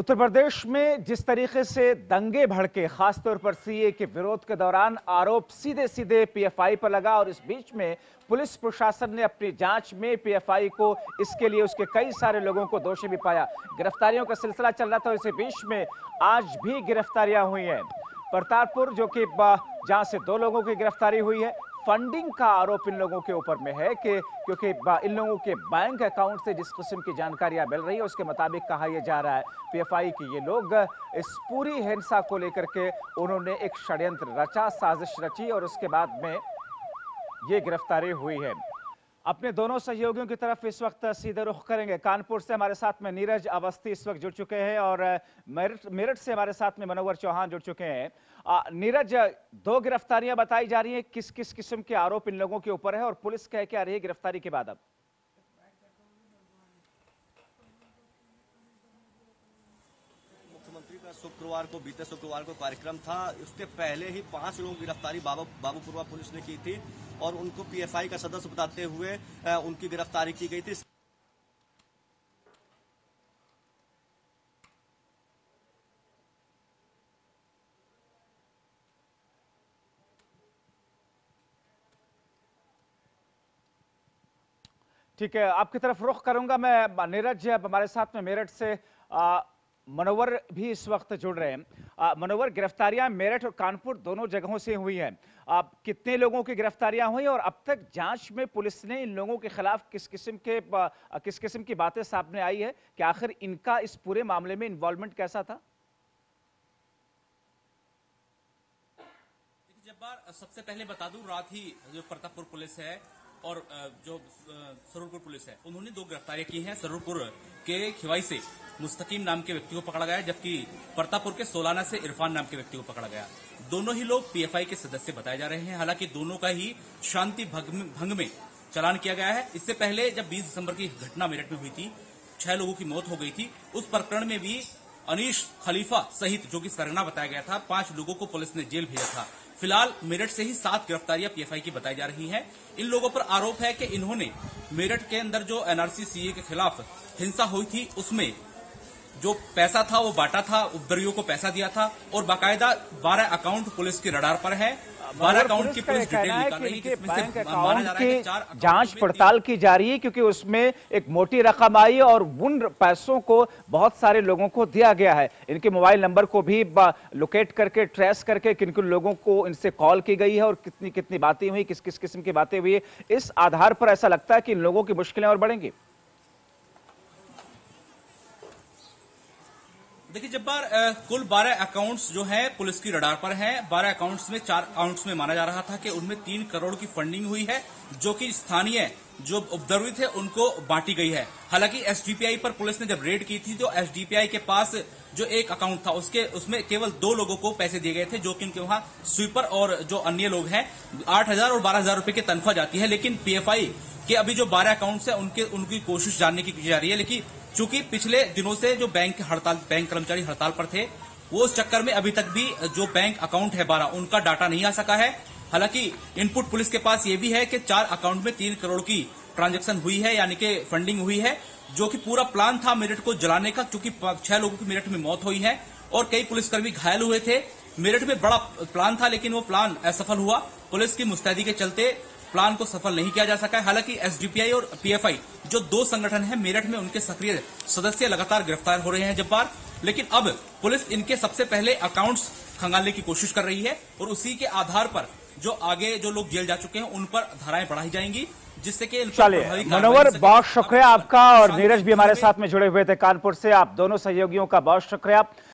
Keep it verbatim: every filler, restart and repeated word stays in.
उत्तर प्रदेश में जिस तरीके से दंगे भड़के, खासतौर पर सीए के विरोध के दौरान आरोप सीधे सीधे पीएफआई पर लगा और इस बीच में पुलिस प्रशासन ने अपनी जांच में पीएफआई को इसके लिए उसके कई सारे लोगों को दोषी भी पाया। गिरफ्तारियों का सिलसिला चल रहा था और इसी बीच में आज भी गिरफ्तारियां हुई हैं। प्रतापपुर जो कि जहाँ से दो लोगों की गिरफ्तारी हुई है, फंडिंग का आरोप इन लोगों के ऊपर में है कि क्योंकि इन लोगों के बैंक अकाउंट से जिस किस्म की जानकारियां मिल रही है उसके मुताबिक कहा यह जा रहा है पीएफआई की ये लोग इस पूरी हिंसा को लेकर के उन्होंने एक षड्यंत्र रचा, साजिश रची और उसके बाद में ये गिरफ्तारी हुई है। अपने दोनों सहयोगियों की तरफ इस वक्त सीधे रुख करेंगे। कानपुर से हमारे साथ में नीरज अवस्थी इस वक्त जुड़ चुके हैं और मेरठ मेरठ से हमारे साथ में मनोहर चौहान जुड़ चुके हैं। नीरज, दो गिरफ्तारियां बताई जा रही हैं, किस किस किस्म के आरोप इन लोगों के ऊपर है और पुलिस कह के आ रही है गिरफ्तारी के बाद अब? मुख्यमंत्री का शुक्रवार को बीते शुक्रवार को कार्यक्रम था, उसके पहले ही पांच लोगों की गिरफ्तारी बाबूपुरवा पुलिस ने की थी और उनको पीएफआई का सदस्य बताते हुए उनकी गिरफ्तारी की गई थी। ठीक है, आपकी तरफ रुख करूंगा मैं नीरज। अब हमारे साथ में मेरठ से आ, मनोहर भी इस वक्त जुड़ रहे हैं। मनोहर, गिरफ्तारियां मेरठ और कानपुर दोनों जगहों से हुई हैं। आप कितने लोगों की गिरफ्तारियां हुई और अब तक जांच में पुलिस ने इन लोगों के खिलाफ किस किस्म के किस किस्म की बातें सामने आई है कि आखिर इनका इस पूरे मामले में इन्वॉल्वमेंट कैसा था? जब्बार, सबसे पहले बता दूं, रात ही जो प्रतापपुर पुलिस है और जो सरूरपुर पुलिस है उन्होंने दो गिरफ्तारियां की हैं। सरूरपुर के खिवाई से मुस्तकीम नाम के व्यक्ति को पकड़ा गया, जबकि प्रतापपुर के सोलाना से इरफान नाम के व्यक्ति को पकड़ा गया। दोनों ही लोग पीएफआई के सदस्य बताए जा रहे हैं। हालांकि दोनों का ही शांति भंग में चालान किया गया है। इससे पहले जब बीस दिसंबर की घटना मेरठ में हुई थी, छह लोगों की मौत हो गई थी, उस प्रकरण में भी अनीश खलीफा सहित, जो कि सरगना बताया गया था, पांच लोगों को पुलिस ने जेल भेजा था। फिलहाल मेरठ से ही सात गिरफ्तारियां पीएफआई की बताई जा रही हैं। इन लोगों पर आरोप है कि इन्होंने मेरठ के अंदर जो एनआरसी सीए के खिलाफ हिंसा हुई थी उसमें जो पैसा था वो बांटा था, उपद्रवियों को पैसा दिया था और बाकायदा बारह अकाउंट पुलिस के रडार पर है। बारह अकाउंट की पुलिस डिटेल निकाल रही है, बैंक अकाउंट की जांच पड़ताल की जा रही है क्योंकि उसमें एक मोटी रकम आई और उन पैसों को बहुत सारे लोगों को दिया गया है। इनके मोबाइल नंबर को भी लोकेट करके, ट्रेस करके किन किन लोगों को इनसे कॉल की गई है और कितनी कितनी बातें हुई, किस किस किस्म की बातें हुई, इस आधार पर ऐसा लगता है कि इन लोगों की मुश्किलें और बढ़ेंगी। देखिए जब्बार, कुल बारह अकाउंट्स जो हैं पुलिस की रडार पर हैं। बारह अकाउंट्स में चार अकाउंट्स में माना जा रहा था कि उनमें तीन करोड़ की फंडिंग हुई है, जो कि स्थानीय जो उपद्रवी थे उनको बांटी गई है। हालांकि एसडीपीआई पर पुलिस ने जब रेड की थी तो एसडीपीआई के पास जो एक अकाउंट था उसके उसमें केवल दो लोगों को पैसे दिए गए थे, जो कि उनके वहां स्वीपर और जो अन्य लोग हैं, आठ हजार और बारह हजार रुपए की तनख्वाह जाती है। लेकिन पीएफआई के अभी जो बारह अकाउंट्स है उनके उनकी कोशिश जानने की की जा रही है। लेकिन चूंकि पिछले दिनों से जो बैंक हड़ताल बैंक कर्मचारी हड़ताल पर थे, वो उस चक्कर में अभी तक भी जो बैंक अकाउंट है बारह, उनका डाटा नहीं आ सका है। हालांकि इनपुट पुलिस के पास ये भी है कि चार अकाउंट में तीन करोड़ की ट्रांजैक्शन हुई है, यानी कि फंडिंग हुई है, जो कि पूरा प्लान था मेरठ को जलाने का। चूंकि छह लोगों की मेरठ में मौत हुई है और कई पुलिसकर्मी घायल हुए थे। मेरठ में बड़ा प्लान था लेकिन वो प्लान असफल हुआ। पुलिस की मुस्तैदी के चलते प्लान को सफल नहीं किया जा सका है। हालांकि एसडीपीआई और पीएफआई जो दो संगठन हैं मेरठ में, उनके सक्रिय सदस्य लगातार गिरफ्तार हो रहे हैं जब्बार। लेकिन अब पुलिस इनके सबसे पहले अकाउंट्स खंगालने की कोशिश कर रही है और उसी के आधार पर जो आगे जो लोग जेल जा चुके हैं उन पर धाराएं बढ़ाई जाएंगी, जिससे कि चलिए। मनोहर, बहुत शुक्रिया आपका। और नीरज भी हमारे साथ में जुड़े हुए थे कानपुर से। आप दोनों सहयोगियों का बहुत शुक्रिया।